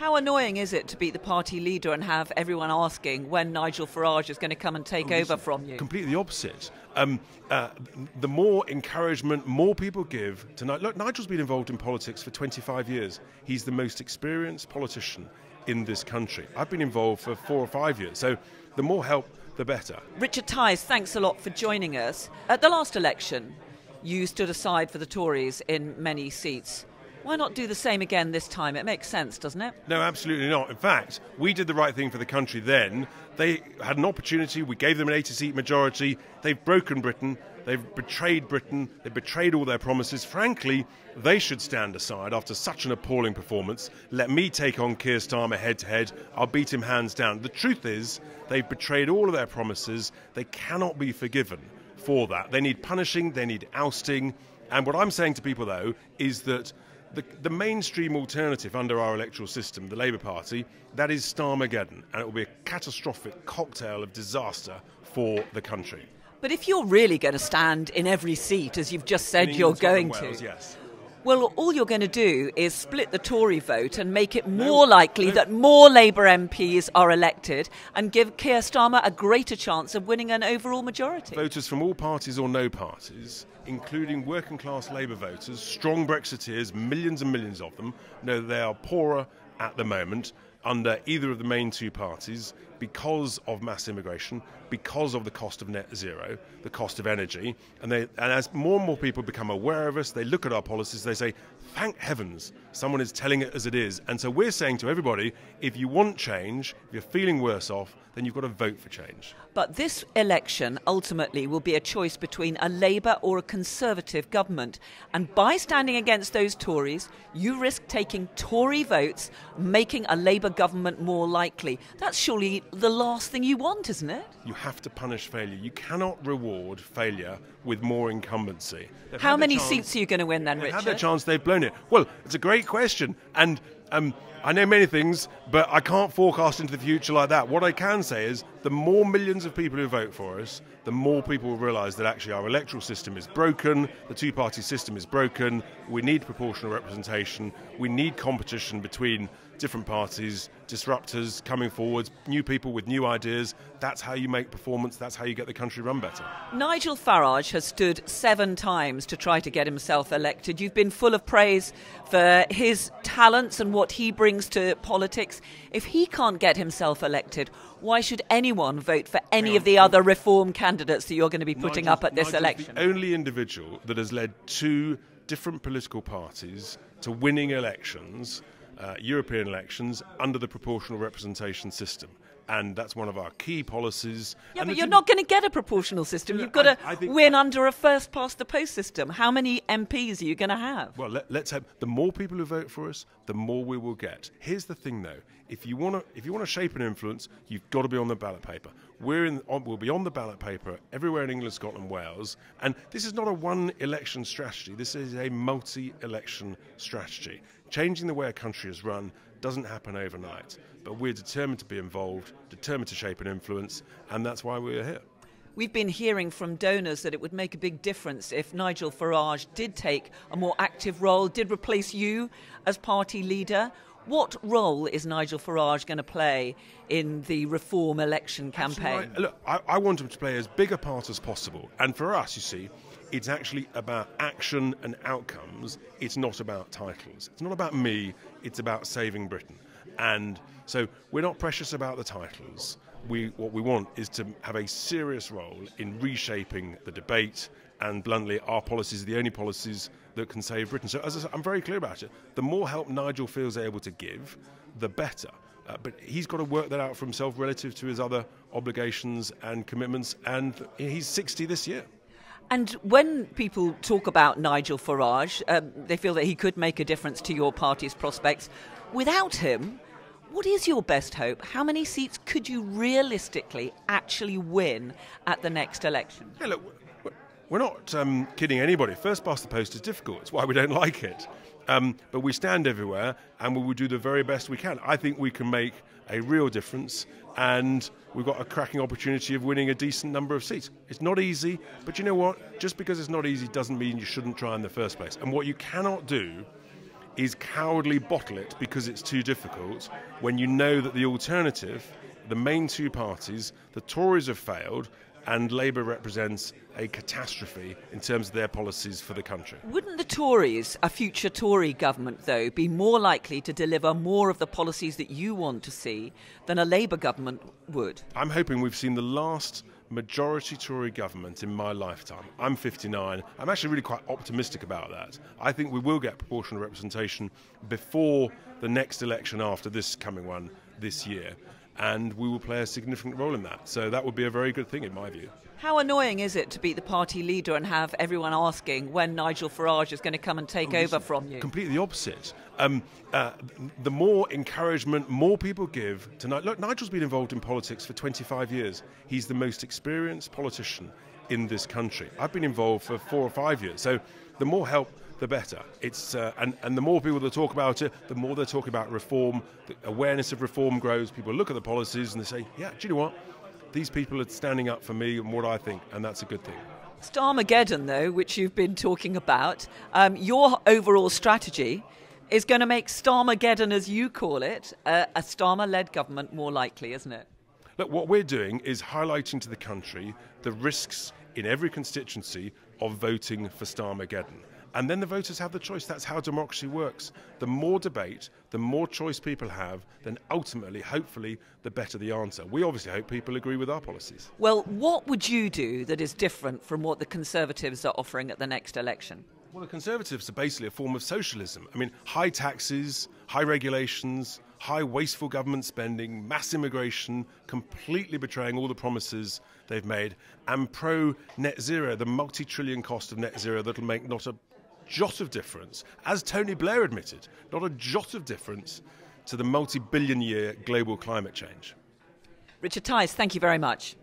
How annoying is it to be the party leader and have everyone asking when Nigel Farage is going to come and take over from you? Completely the opposite. The more encouragement more people give to Nigel. Look, Nigel's been involved in politics for 25 years. He's the most experienced politician in this country. I've been involved for 4 or 5 years. So the more help, the better. Richard Tice, thanks a lot for joining us. At the last election, you stood aside for the Tories in many seats. Why not do the same again this time? It makes sense, doesn't it? No, absolutely not. In fact, we did the right thing for the country then. They had an opportunity. We gave them an 80-seat majority. They've broken Britain. They've betrayed Britain. They've betrayed all their promises. Frankly, they should stand aside after such an appalling performance. Let me take on Keir Starmer head-to-head. I'll beat him hands down. The truth is, they've betrayed all of their promises. They cannot be forgiven for that. They need punishing. They need ousting. And what I'm saying to people, though, is that the mainstream alternative under our electoral system, the Labour Party, that is Starmageddon, and it will be a catastrophic cocktail of disaster for the country. But if you're really going to stand in every seat, as you've just said you're going to, yes. Well, all you're going to do is split the Tory vote and make it more likely that more Labour MPs are elected and give Keir Starmer a greater chance of winning an overall majority. Voters from all parties or no parties, including working-class Labour voters, strong Brexiteers, millions and millions of them, know they are poorer at the moment under either of the main two parties because of mass immigration, because of the cost of net zero, the cost of energy. And as more and more people become aware of us, they look at our policies, they say, thank heavens, someone is telling it as it is. And so we're saying to everybody, if you want change, if you're feeling worse off, then you've got to vote for change. But this election ultimately will be a choice between a Labour or a Conservative government. And by standing against those Tories, you risk taking Tory votes, making a Labour government more likely. That's surely the last thing you want, isn't it? You have to punish failure. You cannot reward failure with more incumbency. How many seats are you going to win then, Richard? They've had their chance, they've blown it. Well, it's a great question. And I know many things, but I can't forecast into the future like that. What I can say is the more millions of people who vote for us, the more people will realise that actually our electoral system is broken, the two-party system is broken, we need proportional representation, we need competition between different parties, disruptors coming forwards, new people with new ideas. That's how you make performance, that's how you get the country run better. Nigel Farage has stood 7 times to try to get himself elected. You've been full of praise for his talents and what he brings to politics. If he can't get himself elected, why should anyone vote for any of the other reform candidates that you're going to be putting up at this election? The only individual that has led 2 different political parties to winning elections, European elections, under the proportional representation system. And that's one of our key policies. Yeah, but you're not going to get a proportional system. You've got to win under a first-past-the-post system. How many MPs are you going to have? Well, let's have the more people who vote for us, the more we will get. Here's the thing, though. If you want to shape an influence, you've got to be on the ballot paper. We'll be on the ballot paper everywhere in England, Scotland, Wales. And this is not a one-election strategy. This is a multi-election strategy. Changing the way a country is run doesn't happen overnight, but we're determined to be involved, determined to shape an influence, and that's why we're here. We've been hearing from donors that it would make a big difference if Nigel Farage did take a more active role, did replace you as party leader. What role is Nigel Farage going to play in the reform election campaign? Look, I want him to play as big a part as possible. And for us, you see, it's actually about action and outcomes. It's not about titles. It's not about me. It's about saving Britain. And so we're not precious about the titles. What we want is to have a serious role in reshaping the debate, and bluntly, our policies are the only policies that can save Britain. So as I said, I'm very clear about it. The more help Nigel feels able to give, the better. But he's got to work that out for himself relative to his other obligations and commitments, and he's 60 this year. And when people talk about Nigel Farage, they feel that he could make a difference to your party's prospects. Without him, what is your best hope? How many seats could you realistically actually win at the next election? Yeah, look, we're not kidding anybody. First past the post is difficult. It's why we don't like it. But we stand everywhere and we will do the very best we can. I think we can make a real difference, and we've got a cracking opportunity of winning a decent number of seats. It's not easy, but you know what? Just because it's not easy doesn't mean you shouldn't try in the first place. And what you cannot do is cowardly bottle it because it's too difficult, when you know that the alternative, the main two parties, the Tories have failed, and Labour represents a catastrophe in terms of their policies for the country. Wouldn't the Tories, a future Tory government, though, be more likely to deliver more of the policies that you want to see than a Labour government would? I'm hoping we've seen the last majority Tory government in my lifetime. I'm 59. I'm actually really quite optimistic about that. I think we will get proportional representation before the next election after this coming one this year, and we will play a significant role in that. So that would be a very good thing in my view. How annoying is it to be the party leader and have everyone asking when Nigel Farage is going to come and take over from you? Completely the opposite. The more encouragement more people give to Nigel. Look, Nigel's been involved in politics for 25 years. He's the most experienced politician in this country. I've been involved for 4 or 5 years. So the more help, the better. It's, and the more people that talk about it, the more they're talking about reform, the awareness of reform grows, people look at the policies and they say, yeah, do you know what? These people are standing up for me and what I think, and that's a good thing. Starmageddon, though, which you've been talking about, your overall strategy is going to make Starmageddon, as you call it, a Starmer-led government more likely, isn't it? Look, what we're doing is highlighting to the country the risks in every constituency of voting for Starmageddon. And then the voters have the choice. That's how democracy works. The more debate, the more choice people have, then ultimately, hopefully, the better the answer. We obviously hope people agree with our policies. Well, what would you do that is different from what the Conservatives are offering at the next election? Well, the Conservatives are basically a form of socialism. I mean, high taxes, high regulations, high wasteful government spending, mass immigration, completely betraying all the promises they've made, and pro-net zero, the multi-trillion cost of net zero that'll make not a jot of difference, as Tony Blair admitted, not a jot of difference to the multi-billion-year global climate change. Richard Tice, thank you very much.